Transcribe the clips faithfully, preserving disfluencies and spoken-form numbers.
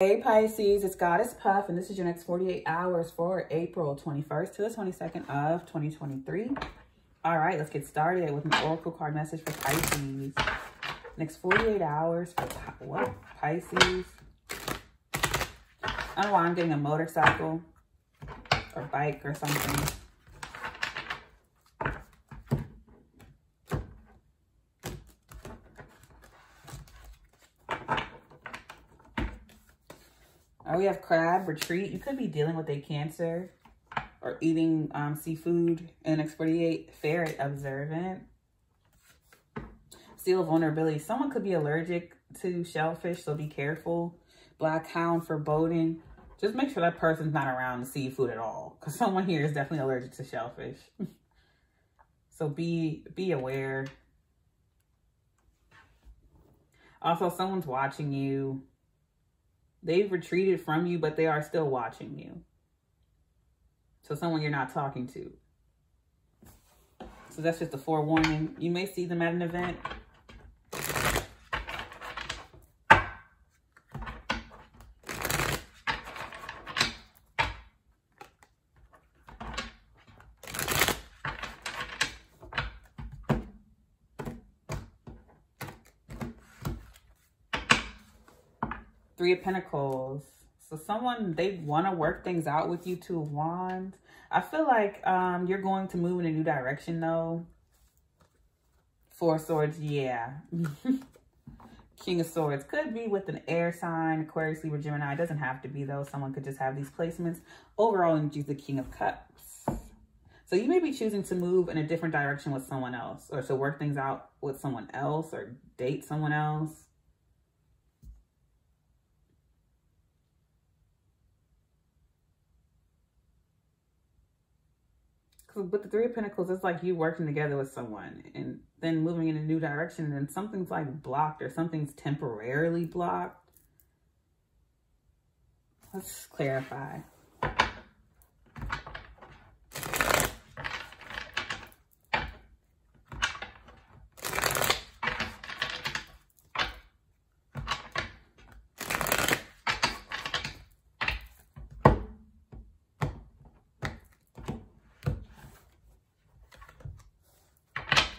Hey Pisces, it's Goddess Puff, and this is your next forty-eight hours for April twenty-first to the twenty-second of twenty twenty-three. All right, let's get started with an oracle card message for Pisces. Next forty-eight hours for what? Pisces. I don't know why I'm getting a motorcycle or bike or something. We have crab retreat. You could be dealing with a Cancer or eating um, seafood. And next forty-eight, ferret observant. Seal of vulnerability. Someone could be allergic to shellfish, so be careful. Black hound foreboding. Just make sure that person's not around the seafood at all, because someone here is definitely allergic to shellfish. So be be aware. Also, someone's watching you. They've retreated from you, but they are still watching you. So someone you're not talking to. So that's just a forewarning. You may see them at an event. Three of Pentacles. So someone, they want to work things out with you. Two of Wands. I feel like um, you're going to move in a new direction though. Four of Swords, yeah. King of Swords. Could be with an air sign, Aquarius, Libra, Gemini. It doesn't have to be though. Someone could just have these placements. Overall, and choose the King of Cups. So you may be choosing to move in a different direction with someone else, or to work things out with someone else, or date someone else. With the Three of Pentacles, it's like you working together with someone and then moving in a new direction, and something's like blocked, or something's temporarily blocked. Let's clarify.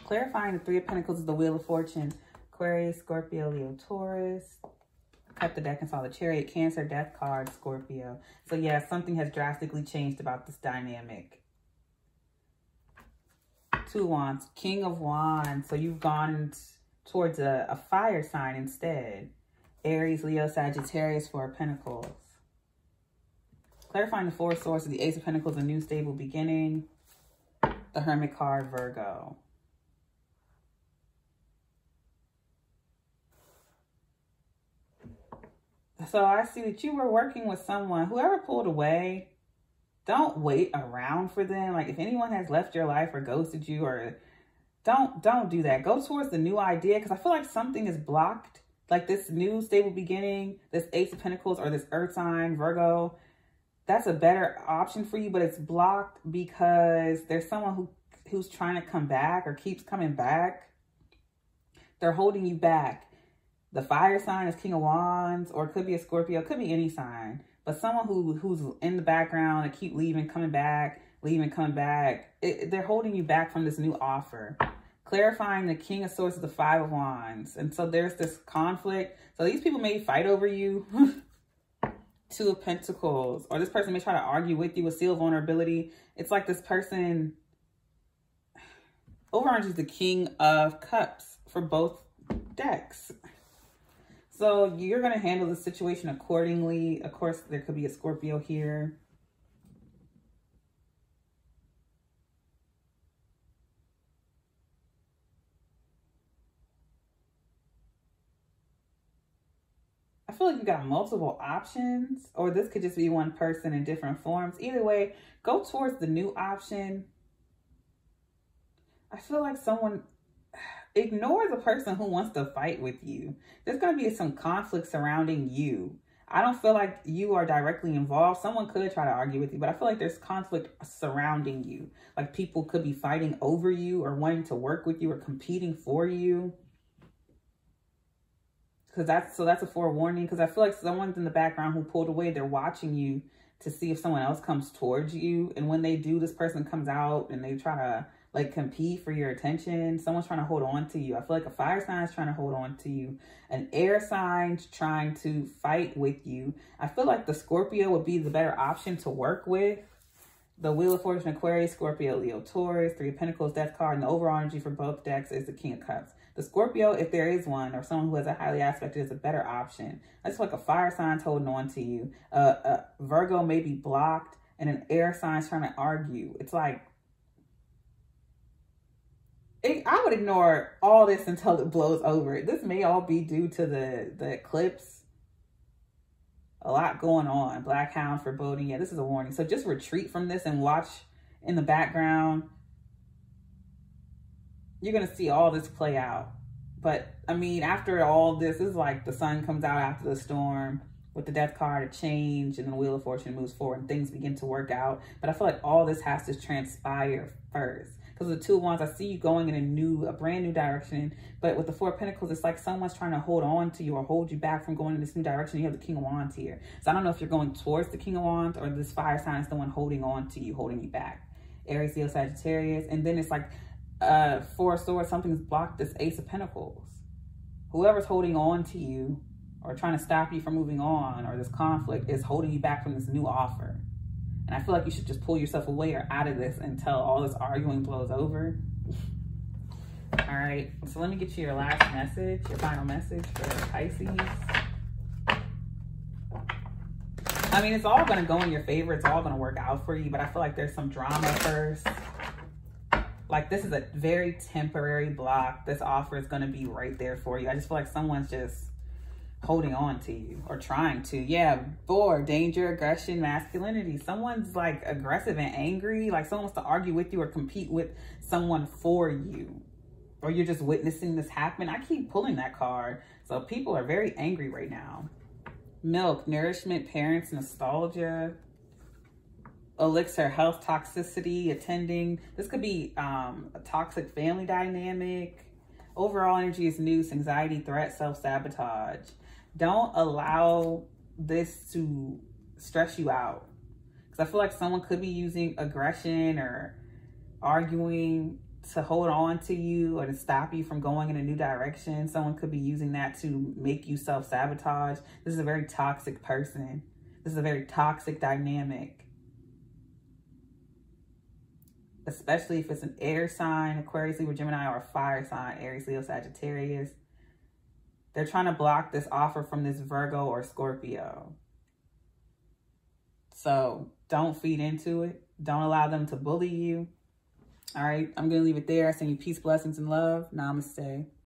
Clarifying the Three of Pentacles is the Wheel of Fortune. Aquarius, Scorpio, Leo, Taurus. Cut the deck and saw the Chariot. Cancer, Death card, Scorpio. So yeah, something has drastically changed about this dynamic. Two of Wands, King of Wands. So you've gone towards a, a fire sign instead. Aries, Leo, Sagittarius, Four of Pentacles. Clarifying the Four of Swords is the Ace of Pentacles, a new stable beginning. The Hermit card, Virgo. So I see that you were working with someone. Whoever pulled away, don't wait around for them. Like if anyone has left your life or ghosted you, or don't, don't do that. Go towards the new idea, because I feel like something is blocked. Like this new stable beginning, this Ace of Pentacles, or this Earth sign, Virgo, that's a better option for you, but it's blocked because there's someone who, who's trying to come back or keeps coming back. They're holding you back. The fire sign is King of Wands, or it could be a Scorpio, it could be any sign. But someone who who's in the background and keep leaving, coming back, leaving, coming back, it, they're holding you back from this new offer. Clarifying the King of Swords is the Five of Wands. And so there's this conflict. So these people may fight over you. Two of Pentacles. Or this person may try to argue with you, with seal of vulnerability. It's like this person... Overarch is the King of Cups for both decks. So you're going to handle the situation accordingly. Of course, there could be a Scorpio here. I feel like you got multiple options, or this could just be one person in different forms. Either way, go towards the new option. I feel like someone... Ignore the person who wants to fight with you. There's going to be some conflict surrounding you. I don't feel like you are directly involved. Someone could try to argue with you, but I feel like there's conflict surrounding you. Like people could be fighting over you, or wanting to work with you, or competing for you. Because that's, so that's a forewarning. Because I feel like someone's in the background who pulled away. They're watching you to see if someone else comes towards you. And when they do, this person comes out and they try to like compete for your attention. Someone's trying to hold on to you. I feel like a fire sign is trying to hold on to you. An air sign's trying to fight with you. I feel like the Scorpio would be the better option to work with. The Wheel of Fortune, Aquarius, Scorpio, Leo, Taurus, Three of Pentacles, Death card, and the overall energy for both decks is the King of Cups. The Scorpio, if there is one, or someone who has a highly aspected, is a better option. That's like a fire sign's holding on to you. Uh, a Virgo may be blocked, and an air sign's trying to argue. It's like, it, I would ignore all this until it blows over. This may all be due to the, the eclipse. A lot going on. Black hound foreboding. Yeah, this is a warning. So just retreat from this and watch in the background. You're going to see all this play out. But, I mean, after all this, is like the sun comes out after the storm with the death card, a change, and the Wheel of Fortune moves forward and things begin to work out. But I feel like all this has to transpire first. Because the Two of Wands, I see you going in a new, a brand new direction. But with the Four of Pentacles, it's like someone's trying to hold on to you or hold you back from going in this new direction. You have the King of Wands here. So I don't know if you're going towards the King of Wands or this fire sign is the one holding on to you, holding you back. Aries, Leo, Sagittarius. And then it's like uh, Four of Swords, something's blocked this Ace of Pentacles. Whoever's holding on to you or trying to stop you from moving on, or this conflict is holding you back from this new offer. And I feel like you should just pull yourself away or out of this until all this arguing blows over. All right. So let me get you your last message, your final message for Pisces. I mean, it's all going to go in your favor. It's all going to work out for you. But I feel like there's some drama first. Like, this is a very temporary block. This offer is going to be right there for you. I just feel like someone's just holding on to you or trying to. Yeah, four, danger, aggression, masculinity. Someone's like aggressive and angry. Like someone wants to argue with you or compete with someone for you. Or you're just witnessing this happen. I keep pulling that card. So people are very angry right now. Milk, nourishment, parents, nostalgia. Elixir, health, toxicity, attending. This could be um, a toxic family dynamic. Overall energy is noose, anxiety, threat, self-sabotage. Don't allow this to stress you out. Because I feel like someone could be using aggression or arguing to hold on to you or to stop you from going in a new direction. Someone could be using that to make you self-sabotage. This is a very toxic person. This is a very toxic dynamic. Especially if it's an air sign, Aquarius, Libra, Gemini, or a fire sign, Aries, Leo, Sagittarius. They're trying to block this offer from this Virgo or Scorpio. So don't feed into it. Don't allow them to bully you. All right, I'm going to leave it there. I send you peace, blessings, and love. Namaste.